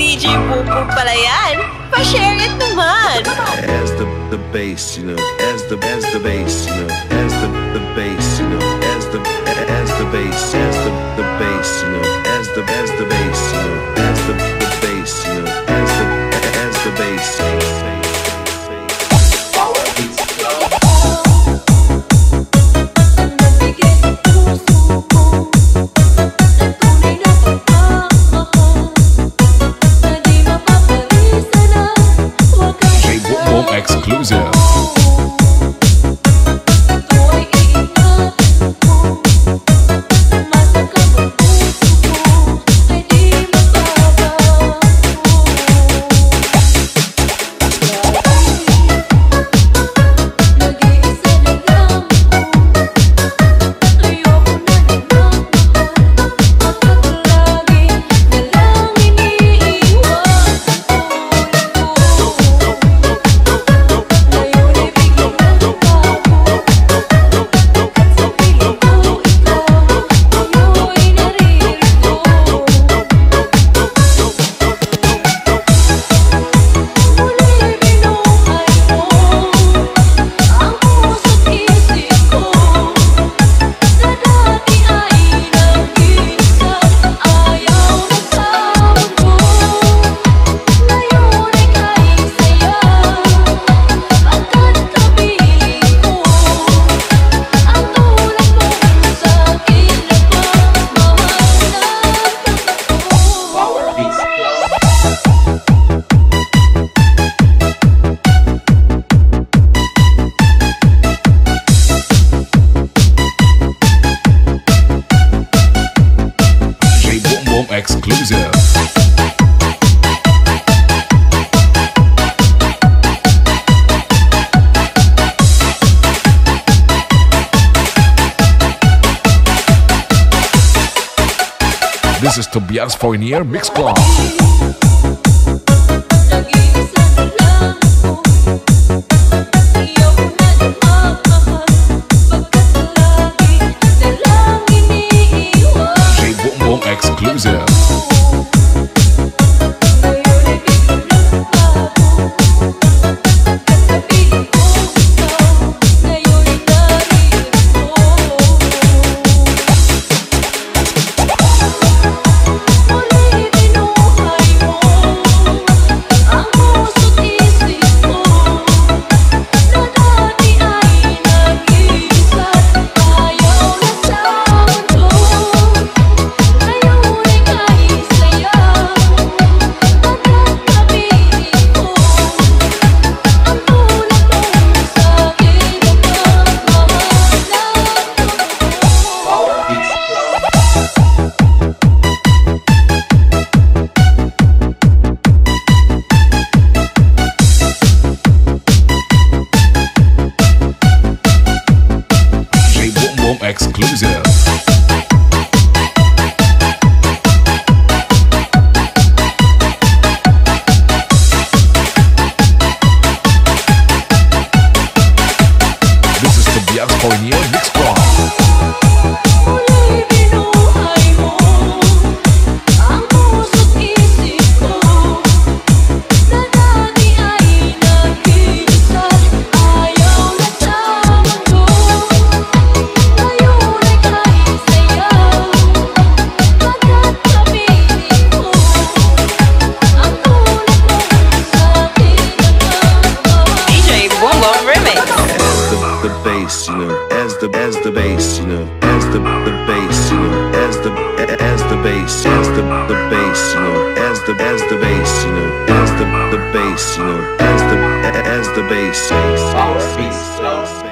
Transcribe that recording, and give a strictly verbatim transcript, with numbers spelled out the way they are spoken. D J Bubu pala yan. Pa-share it naman. As the the bass, you know. As the as the bass, you know. As the the bass, you know. As the as the bass, as the the bass, you know. As the as the bass, you know. As the the bass, you know. As the as the bass. Exclusive. Exclusive. This is Tobias Fournier Mix Club. Exclusive. Exclusive. This is Tobias Fournier Mix Club. You know, as the as the bass, you know, as the the bass, you know, as the as the bass, as the the bass, you know, as the as the bass, you know, as the the bass, you know, as the as the bass.